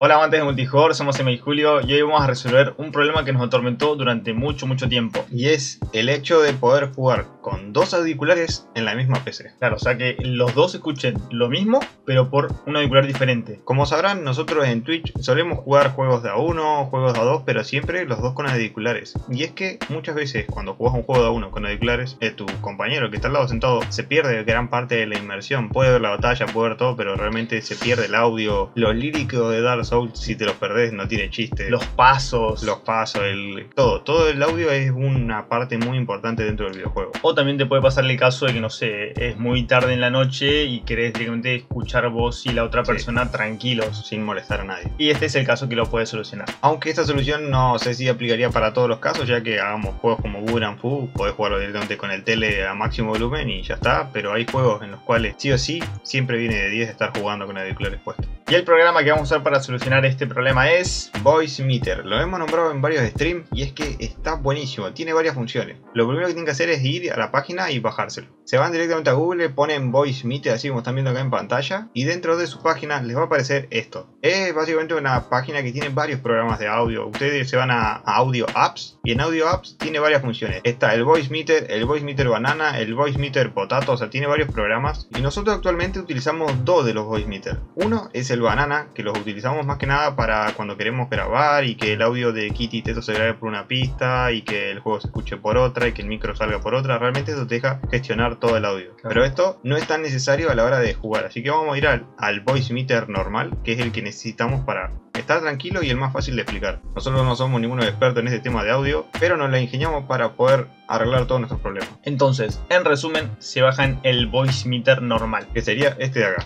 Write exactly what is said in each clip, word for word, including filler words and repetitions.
Hola amantes de Multijugador, somos Emel y Julio y hoy vamos a resolver un problema que nos atormentó durante mucho mucho tiempo. Y es el hecho de poder jugar con dos auriculares en la misma P C. Claro, o sea que los dos escuchen lo mismo, pero por un auricular diferente. Como sabrán, nosotros en Twitch solemos jugar juegos de A uno, juegos de A dos, pero siempre los dos con auriculares. Y es que muchas veces cuando juegas un juego de A uno con auriculares, eh, tu compañero que está al lado sentado se pierde gran parte de la inmersión. Puede ver la batalla, puede ver todo, pero realmente se pierde el audio, lo lírico de Dark Souls, si te los perdés no tiene chiste. Los pasos, los pasos, el todo, todo el audio es una parte muy importante dentro del videojuego. O también te puede pasar el caso de que, no sé, es muy tarde en la noche y querés directamente escuchar vos y la otra persona sí, tranquilos, sin molestar a nadie. Y este es el caso que lo puedes solucionar. Aunque esta solución no sé si aplicaría para todos los casos, ya que hagamos juegos como Wood and Foo, podés jugarlo directamente con el tele a máximo volumen y ya está, pero hay juegos en los cuales sí o sí siempre viene de diez estar jugando con auriculares puestos. Y el programa que vamos a usar para solucionar este problema es VoiceMeeter. Lo hemos nombrado en varios streams y es que está buenísimo, tiene varias funciones. Lo primero que tienen que hacer es ir a la página y bajárselo. Se van directamente a Google, ponen VoiceMeeter, así como están viendo acá en pantalla, y dentro de su página les va a aparecer esto. Es básicamente una página que tiene varios programas de audio. Ustedes se van a Audio Apps y en Audio Apps tiene varias funciones. Está el VoiceMeeter, el VoiceMeeter Banana, el VoiceMeeter Potato, o sea, tiene varios programas. Y nosotros actualmente utilizamos dos de los VoiceMeeter. Uno es el Banana, que los utilizamos más que nada para cuando queremos grabar y que el audio de Kitty y Teto se grabe por una pista y que el juego se escuche por otra y que el micro salga por otra. Realmente eso te deja gestionar todo el audio, claro. Pero esto no es tan necesario a la hora de jugar, así que vamos a ir al, al VoiceMeeter normal, que es el que necesitamos para estar tranquilo y el más fácil de explicar. Nosotros no somos ninguno experto en este tema de audio, pero nos la ingeniamos para poder arreglar todos nuestros problemas. Entonces, en resumen, se bajan el VoiceMeeter normal, que sería este de acá.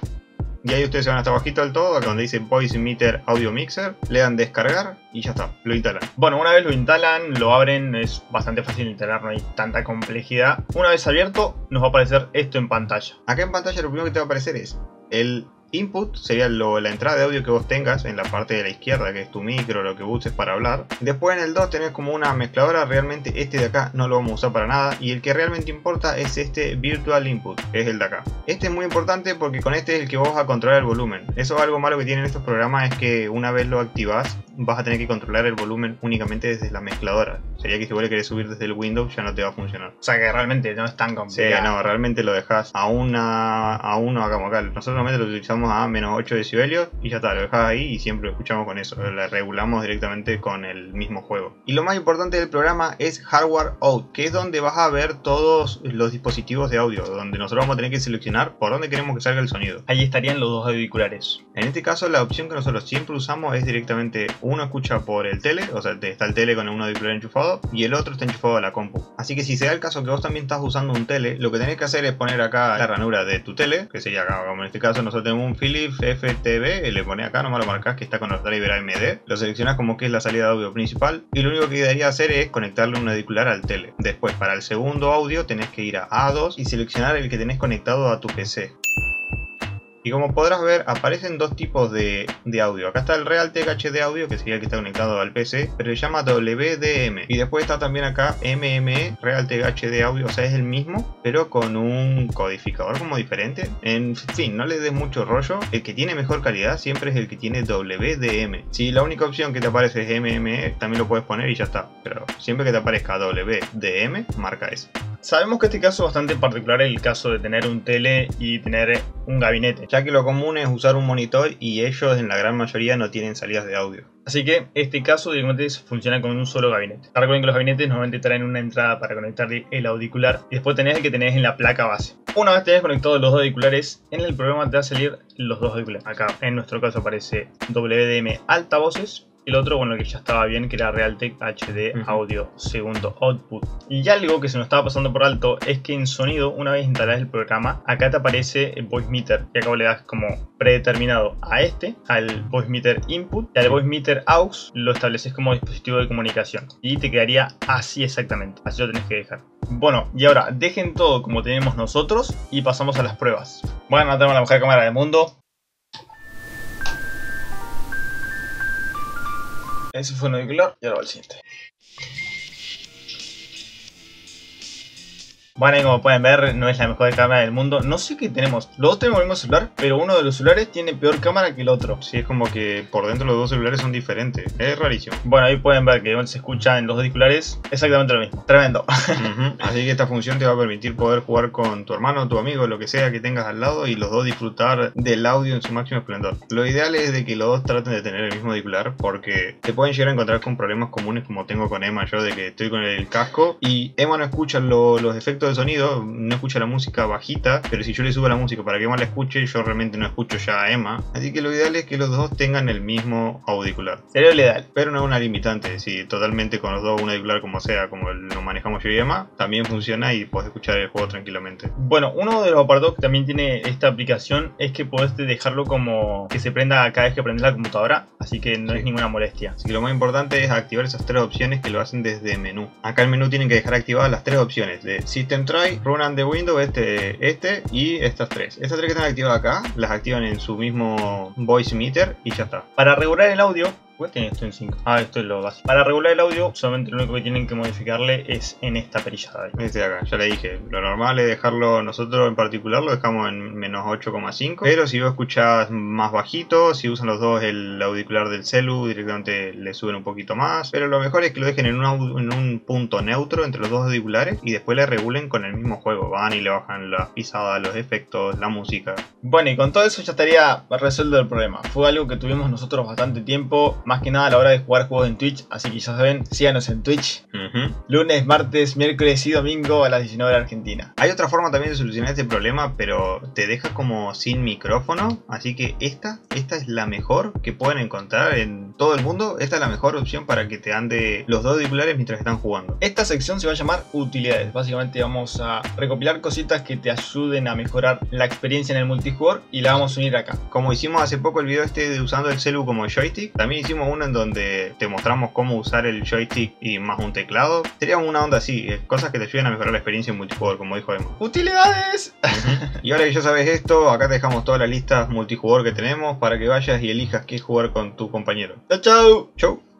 Y ahí ustedes se van hasta abajito del todo, acá donde dice VoiceMeeter Audio Mixer, le dan descargar y ya está, lo instalan. Bueno, una vez lo instalan, lo abren, es bastante fácil instalar, no hay tanta complejidad. Una vez abierto, nos va a aparecer esto en pantalla. Acá en pantalla lo primero que te va a aparecer es el input, sería lo, la entrada de audio que vos tengas en la parte de la izquierda, que es tu micro, lo que uses para hablar. Después en el dos tenés como una mezcladora, realmente este de acá no lo vamos a usar para nada. Y el que realmente importa es este virtual input, que es el de acá. Este es muy importante porque con este es el que vos vas a controlar el volumen. Eso es algo malo que tienen estos programas, es que una vez lo activás, vas a tener que controlar el volumen únicamente desde la mezcladora. Sería que si vos le querés subir desde el Windows ya no te va a funcionar. O sea que realmente no es tan complicado. Sí, no, realmente lo dejás a una, a uno acá, acá. Nosotros normalmente lo utilizamos a menos ocho decibelios y ya está, lo dejás ahí y siempre lo escuchamos con eso. Lo regulamos directamente con el mismo juego. Y lo más importante del programa es Hardware Out, que es donde vas a ver todos los dispositivos de audio, donde nosotros vamos a tener que seleccionar por dónde queremos que salga el sonido. Ahí estarían los dos auriculares. En este caso la opción que nosotros siempre usamos es directamente uno escucha por el tele, o sea, está el tele con un auricular enchufado y el otro está enchufado a la compu. Así que si se da el caso que vos también estás usando un tele, lo que tenés que hacer es poner acá la ranura de tu tele, que sería acá, como en este caso nosotros tenemos un Philips F T V, le ponés acá, nomás lo marcás que está con los driver A M D, lo seleccionás como que es la salida de audio principal y lo único que debería hacer es conectarle un auricular al tele. Después, para el segundo audio tenés que ir a A dos y seleccionar el que tenés conectado a tu P C. Y como podrás ver, aparecen dos tipos de, de audio. Acá está el Realtek H D Audio, que sería el que está conectado al P C, pero se llama W D M. Y después está también acá M M E, Realtek H D Audio, o sea, es el mismo, pero con un codificador como diferente. En fin, no le des mucho rollo. El que tiene mejor calidad siempre es el que tiene W D M. Si la única opción que te aparece es M M E, también lo puedes poner y ya está. Pero siempre que te aparezca W D M, marca eso. Sabemos que este caso es bastante particular, el caso de tener un tele y tener un gabinete, ya que lo común es usar un monitor y ellos en la gran mayoría no tienen salidas de audio. Así que este caso directamente funciona con un solo gabinete. Recuerden que los gabinetes normalmente traen una entrada para conectar el auricular y después tenés el que tenés en la placa base. Una vez tenés conectados los dos auriculares, en el programa te va a salir los dos auriculares. Acá en nuestro caso aparece W D M altavoces. El otro, bueno, que ya estaba bien, que era Realtek H D Audio segundo output. Y algo que se nos estaba pasando por alto es que en sonido, una vez instalás el programa, acá te aparece el VoiceMeeter y acá le das como predeterminado a este, al VoiceMeeter Input, y al VoiceMeeter A U X lo estableces como dispositivo de comunicación y te quedaría así exactamente, así lo tenés que dejar. Bueno, y ahora dejen todo como tenemos nosotros y pasamos a las pruebas. Voy a matar a la mejor cámara del mundo. Eso fue un auricular y ahora va el siguiente. Bueno, y como pueden ver, no es la mejor cámara del mundo. No sé qué tenemos. Los dos tenemos el mismo celular, pero uno de los celulares tiene peor cámara que el otro. Sí, es como que por dentro los dos celulares son diferentes. Es rarísimo. Bueno, ahí pueden ver que se escucha en los dos auriculares exactamente lo mismo. Tremendo. Uh-huh. Así que esta función te va a permitir poder jugar con tu hermano, tu amigo, lo que sea que tengas al lado, y los dos disfrutar del audio en su máximo esplendor. Lo ideal es de que los dos traten de tener el mismo auricular, porque te pueden llegar a encontrar con problemas comunes como tengo con Emma yo, de que estoy con el casco y Emma no escucha lo, los efectos de sonido, no escucha la música bajita, pero si yo le subo la música para que Emma la escuche, yo realmente no escucho ya a Emma. Así que lo ideal es que los dos tengan el mismo auricular. Sería lo ideal, pero no es una limitante. Si totalmente con los dos un auricular como sea, como lo manejamos yo y Emma, también funciona y podés escuchar el juego tranquilamente. Bueno, uno de los apartados que también tiene esta aplicación es que podés dejarlo como que se prenda cada vez que prendes la computadora, así que no sí. es ninguna molestia. Así que lo más importante es activar esas tres opciones que lo hacen desde menú. Acá el menú tienen que dejar activadas las tres opciones de System Try, Run and the Window, este, este y estas tres. Estas tres que están activadas acá, las activan en su mismo VoiceMeeter y ya está. Para regular el audio, esto en cinco. Ah, esto es lo básico. Para regular el audio, solamente lo único que tienen que modificarle es en esta perillada. Este de acá, ya le dije, lo normal es dejarlo, nosotros en particular lo dejamos en menos ocho coma cinco. Pero si vos escuchás más bajito, si usan los dos el auricular del celu, directamente le suben un poquito más. Pero lo mejor es que lo dejen en un, en un punto neutro entre los dos auriculares y después le regulen con el mismo juego. Van y le bajan las pisadas, los efectos, la música. Bueno, y con todo eso ya estaría resuelto el problema. Fue algo que tuvimos nosotros bastante tiempo, más que nada a la hora de jugar juegos en Twitch, así que ya saben, síganos en Twitch. Uh-huh. Lunes, martes, miércoles y domingo a las diecinueve de la Argentina. Hay otra forma también de solucionar este problema, pero te deja como sin micrófono, así que esta, esta es la mejor que pueden encontrar en todo el mundo. Esta es la mejor opción para que te ande los dos auriculares mientras están jugando. Esta sección se va a llamar utilidades. Básicamente vamos a recopilar cositas que te ayuden a mejorar la experiencia en el multijugador y la vamos a unir acá. Como hicimos hace poco el video este de usando el celu como joystick, también hicimos uno en donde te mostramos cómo usar el joystick y más un teclado. Sería una onda así, cosas que te ayuden a mejorar la experiencia en multijugador, como dijo Emma. ¡Utilidades! Y ahora que ya sabes esto, acá te dejamos todas las listas multijugador que tenemos para que vayas y elijas qué jugar con tu compañero. ¡Chao, chao! ¡Chao!